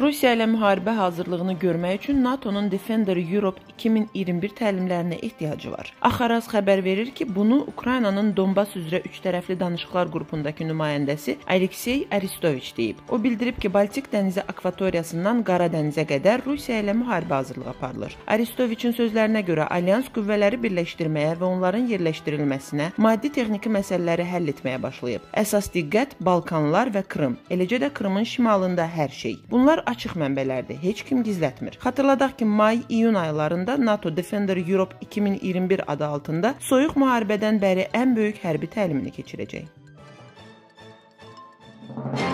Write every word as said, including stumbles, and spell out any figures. Rusiya ilə müharibə hazırlığını görmək üçün NATO'nun Defender Europe iki min iyirmi bir təlimlərinə ehtiyacı var. Axaraz xəbər verir ki, bunu Ukraynanın Donbas üzrə üç tərəfli danışıqlar qrupundakı nümayəndəsi Aleksey Arestoviç deyib. O bildirib ki, Baltik Dənizi akvatoriyasından Qara Dənizə qədər Rusiya ilə müharibə hazırlığı aparılır. Arestoviçin sözlərinə görə alyans qüvvələri birləşdirməyə və onların yerləşdirilməsinə, maddi-texniki məsələləri həll etməyə başlayıb. Əsas diqqət Balkanlar və Kırım, eləcə də Kırımın şimalında hər şey. Bunlar açıq mənbələrdir, heç kim gizlətmir. Xatırladaq ki, may-iyun aylarında NATO Defender Europe iki min iyirmi bir adı altında soyuq müharibədən bəri ən böyük hərbi təlimini keçirəcək.